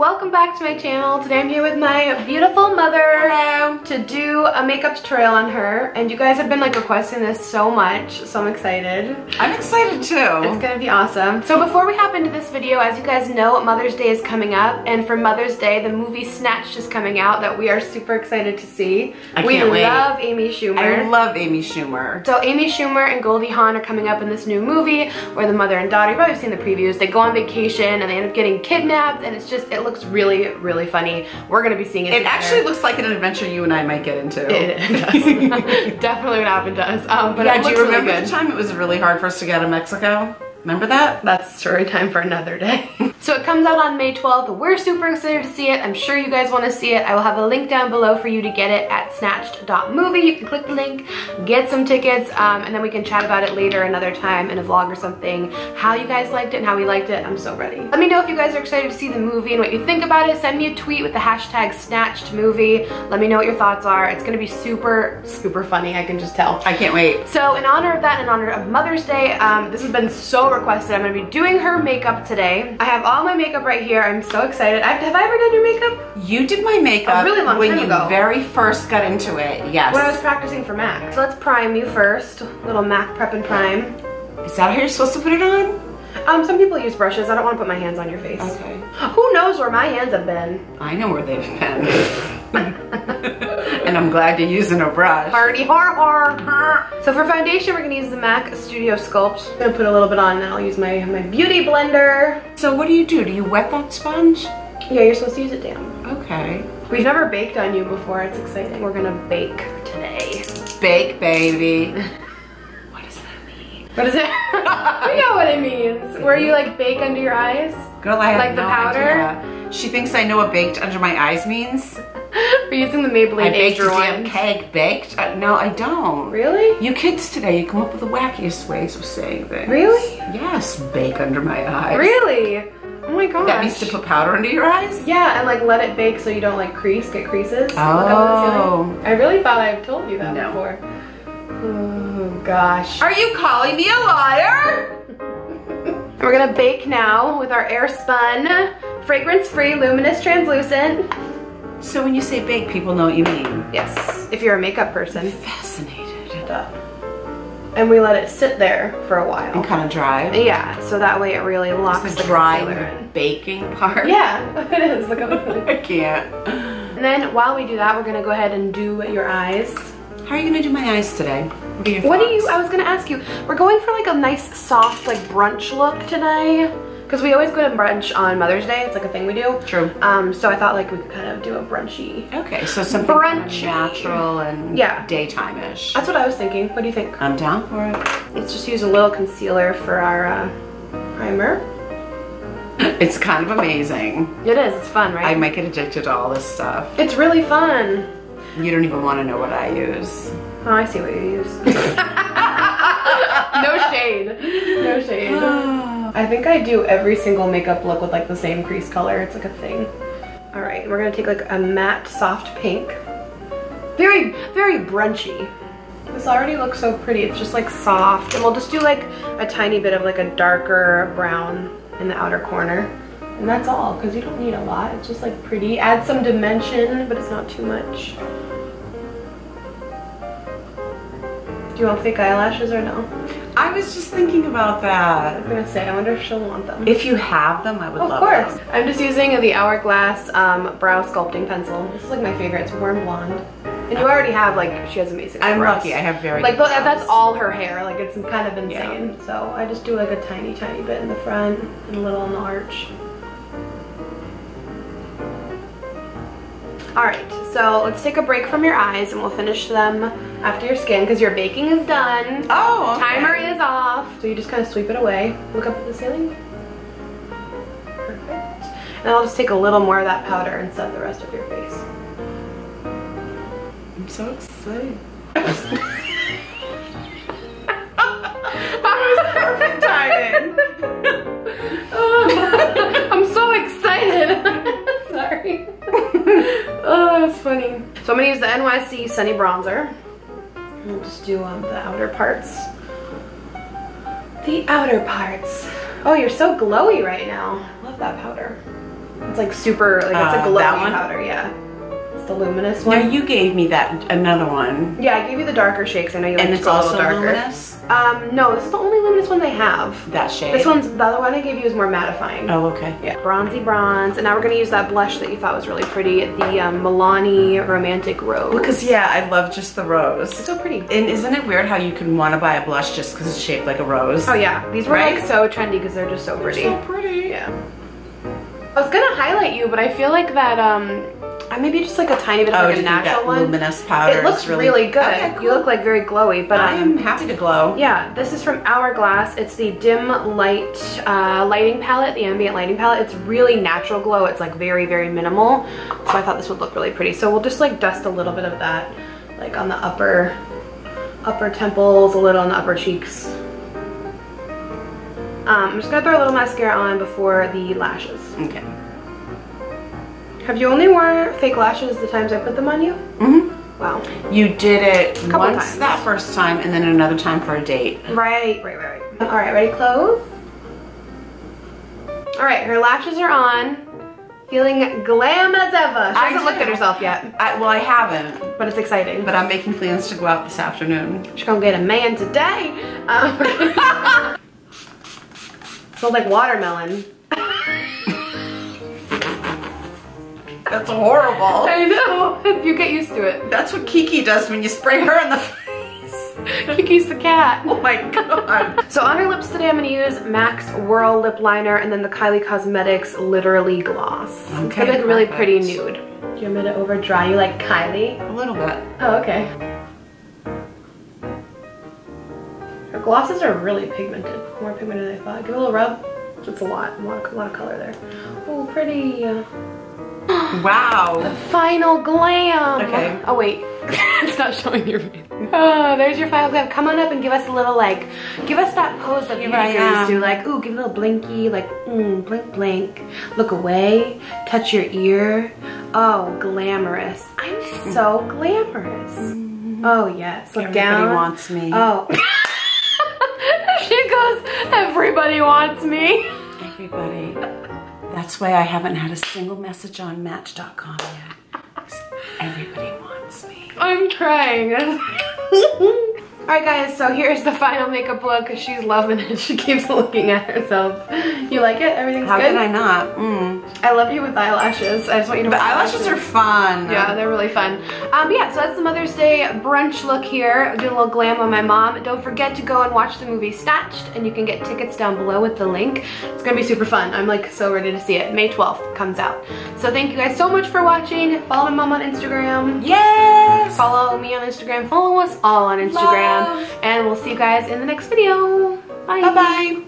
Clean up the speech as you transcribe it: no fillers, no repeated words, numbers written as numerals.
welcome back to my channel. Today I'm here with my beautiful mother. Hello. To do a makeup tutorial on her, and you guys have been like requesting this so much, so I'm excited. I'm excited too. It's gonna be awesome. So before we hop into this video, as you guys know, Mother's Day is coming up, and for Mother's Day, the movie Snatched is coming out that we are super excited to see. I can't wait. We love Amy Schumer. I love Amy Schumer. So Amy Schumer and Goldie Hawn are coming up in this new movie where the mother and daughter, you've probably seen the previews, they go on vacation and they end up getting kidnapped, and it's just, it looks really, really funny. We're gonna be seeing it. It actually looks like an adventure you and I might get into. It does. Definitely what happened to us. But yeah, do you remember the time it was really hard for us to get out of Mexico? Remember that? That's story time for another day. So it comes out on May 12th. We're super excited to see it. I'm sure you guys want to see it. I will have a link down below for you to get it at snatched.movie. You can click the link, get some tickets, and then we can chat about it later another time in a vlog or something, how you guys liked it and how we liked it. I'm so ready. Let me know if you guys are excited to see the movie and what you think about it. Send me a tweet with the hashtag #SnatchedMovie. Let me know what your thoughts are. It's going to be super, super funny. I can just tell. I can't wait. So in honor of that, in honor of Mother's Day, this has been so requested. I'm going to be doing her makeup today. I have all my makeup right here. I'm so excited. Have I ever done your makeup? You did my makeup a really long time ago. When you very first got into it, yes. When I was practicing for Mac. So let's prime you first. Little Mac prep and prime. Is that how you're supposed to put it on? Some people use brushes. I don't want to put my hands on your face. Okay. Who knows where my hands have been? I know where they've been. And I'm glad you're using a brush. Party har. So for foundation, we're gonna use the Mac Studio Sculpt. I'm gonna put a little bit on, and then I'll use my beauty blender. So what do? Do you wet that sponge? Yeah, you're supposed to use it down. Okay. We've never baked on you before. It's exciting. We're gonna bake today. Bake, baby. What is it? You know what it means. Where you like bake under your eyes? Girl, I have like no idea. She thinks I know what baked under my eyes means. We're using the Maybelline damn keg baked. No, I don't. Really? You kids today, you come up with the wackiest ways of saying things. Really? Yes, bake under my eyes. Really? Oh my gosh. That means to put powder under your eyes? Yeah, and like let it bake so you don't like get creases. Oh. I really thought I've told you that before. Oh gosh. Are you calling me a liar? And we're gonna bake now with our airspun, fragrance-free, luminous, translucent. So when you say bake, people know what you mean. Yes, if you're a makeup person. Fascinated. And we let it sit there for a while. And kind of dry. Yeah, so that way it really locks the dry baking part. Yeah, it is. Look at it. I can't. And then while we do that, we're gonna go ahead and do your eyes. How are you gonna do my eyes today? What do you? I was gonna ask you. We're going for like a nice, soft, like brunch look tonight. Because we always go to brunch on Mother's Day. It's like a thing we do. True. So I thought like we could kind of do a brunchy. Okay, so something brunchy, natural and daytime-ish. That's what I was thinking. What do you think? I'm down for it. Let's just use a little concealer for our primer. It's kind of amazing. It is. It's fun, right? I might get addicted to all this stuff. It's really fun. You don't even want to know what I use. Oh, I see what you use. No shade. No shade. I think I do every single makeup look with like the same crease color. It's like a thing. All right, we're gonna take like a matte soft pink. Very, very brunchy. This already looks so pretty. It's just like soft. And we'll just do like a tiny bit of like a darker brown in the outer corner. And that's all, because you don't need a lot. It's just like pretty. Add some dimension, but it's not too much. Do you want fake eyelashes or no? I was just thinking about that. I was gonna say, I wonder if she'll want them. If you have them, I would love them. Of course. I'm just using the Hourglass brow sculpting pencil. This is like my favorite. It's warm blonde. And you already have like, she has amazing eyebrows. I'm lucky, I have very good eyebrows. That's all her hair. Like it's kind of insane. Yeah. So I just do like a tiny, tiny bit in the front and a little in the arch. All right, so let's take a break from your eyes and we'll finish them after your skin because your baking is done. Oh, okay. Timer is off. So you just kind of sweep it away. Look up at the ceiling. Perfect. And I'll just take a little more of that powder and set the rest of your face. I'm so excited. That was perfect timing. I'm so excited. Sorry. Oh, that's funny. So I'm gonna use the NYC Sunny Bronzer. We'll just do the outer parts. The outer parts. Oh, you're so glowy right now. I love that powder. It's like super, like it's a glowy powder, yeah. It's the luminous one. No, you gave me that, another one. Yeah, I gave you the darker shakes. I know you like to go a little darker. And it's also luminous? No, this is the only luminous one they have. That shade? This one's, the other one I gave you is more mattifying. Oh, okay. Yeah. Bronzy bronze, and now we're gonna use that blush that you thought was really pretty, the Milani Romantic Rose. Because yeah, I love just the rose. It's so pretty. And isn't it weird how you can wanna buy a blush just because it's shaped like a rose? Oh yeah, these were like so trendy because they're just so pretty. They're so pretty. Yeah. I was gonna highlight you, but I feel like that maybe just like a tiny bit of like a natural one. Luminous powder. It looks really good. Okay, cool. You look like very glowy, but I am happy to glow. Yeah, this is from Hourglass. It's the dim light lighting palette, the ambient lighting palette. It's really natural glow. It's like very, very minimal. So I thought this would look really pretty. So we'll just like dust a little bit of that, like on the upper temples, a little on the upper cheeks. I'm just gonna throw a little mascara on before the lashes. Okay. Have you only worn fake lashes the times I put them on you? Mm-hmm. Wow. You did it once that first time and then another time for a date. Right, right, right, right. All right, ready, close. All right, her lashes are on. Feeling glam as ever. She hasn't looked at herself yet. Well, I haven't. But it's exciting. But I'm making plans to go out this afternoon. She's gonna get a man today. Smells like watermelon. That's horrible. I know. You get used to it. That's what Kiki does when you spray her in the face. Kiki's the cat. Oh my god. So on her lips today, I'm going to use Mac's Whirl Lip Liner and then the Kylie Cosmetics Literally Gloss. Okay. It's going to look really pretty nude. Do you want me to over dry you like Kylie? A little bit. Oh, okay. Her glosses are really pigmented. More pigmented than I thought. Give it a little rub. It's a lot of color there. Oh, pretty. Wow. The final glam. Okay. Oh, wait. It's not showing your face. Oh, there's your final glam. Come on up and give us a little, like, give us that pose that you guys do. Like, ooh, give a little blinky, like, blink, blink. Look away. Touch your ear. Oh, glamorous. I'm so glamorous. Oh, yes. Look down. Everybody wants me. Oh. She goes, everybody wants me. Everybody. That's why I haven't had a single message on Match.com yet. Everybody wants me. I'm trying. All right, guys, so here's the final makeup look. She's loving it. She keeps looking at herself. You like it? Everything's good? How could I not? I love you with eyelashes. I just want you to. The eyelashes are fun. Yeah, they're really fun. Yeah, so that's the Mother's Day brunch look here. I did a little glam on my mom. Don't forget to go and watch the movie Snatched, and you can get tickets down below with the link. It's gonna be super fun. I'm like so ready to see it. May 12th comes out. So thank you guys so much for watching. Follow my mom on Instagram. Yes. Follow me on Instagram. Follow us all on Instagram. Love. And we'll see you guys in the next video. Bye. Bye. Bye.